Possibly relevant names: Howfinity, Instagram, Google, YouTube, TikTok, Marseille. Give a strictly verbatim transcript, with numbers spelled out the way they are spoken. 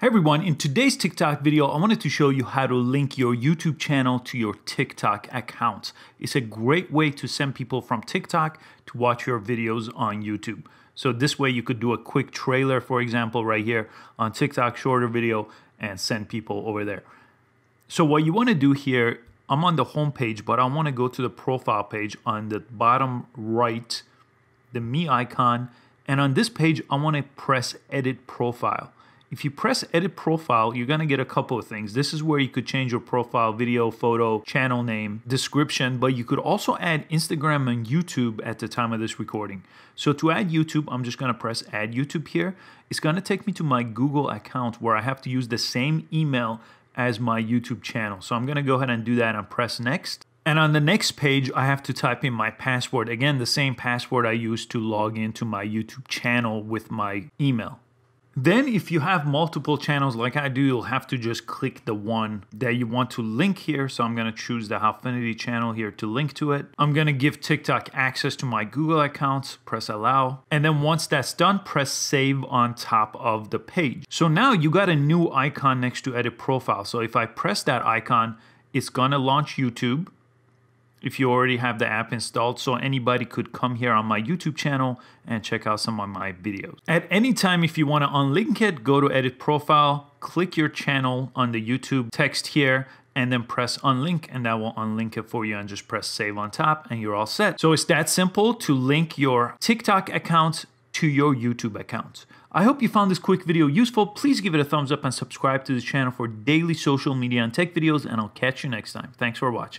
Hey everyone, in today's TikTok video, I wanted to show you how to link your YouTube channel to your TikTok account. It's a great way to send people from TikTok to watch your videos on YouTube. So this way you could do a quick trailer, for example, right here on TikTok, shorter video, and send people over there. So what you want to do here, I'm on the home page, but I want to go to the profile page on the bottom right, the me icon. And on this page, I want to press edit profile. If you press edit profile, you're gonna get a couple of things. This is where you could change your profile, video, photo, channel name, description, but you could also add Instagram and YouTube at the time of this recording. So to add YouTube, I'm just gonna press add YouTube here. It's gonna take me to my Google account where I have to use the same email as my YouTube channel. So I'm gonna go ahead and do that and press next. And on the next page, I have to type in my password. Again, the same password I used to log into my YouTube channel with my email. Then if you have multiple channels like I do, you'll have to just click the one that you want to link here. So I'm going to choose the Howfinity channel here to link to it. I'm going to give TikTok access to my Google account, press allow. And then once that's done, press save on top of the page. So now you got a new icon next to edit profile. So if I press that icon, it's going to launch YouTube. If you already have the app installed, so anybody could come here on my YouTube channel and check out some of my videos. At any time, if you want to unlink it, go to edit profile, click your channel on the YouTube text here, and then press unlink, and that will unlink it for you, and just press save on top, and you're all set. So it's that simple to link your TikTok account to your YouTube account. I hope you found this quick video useful. Please give it a thumbs up and subscribe to this channel for daily social media and tech videos, and I'll catch you next time. Thanks for watching.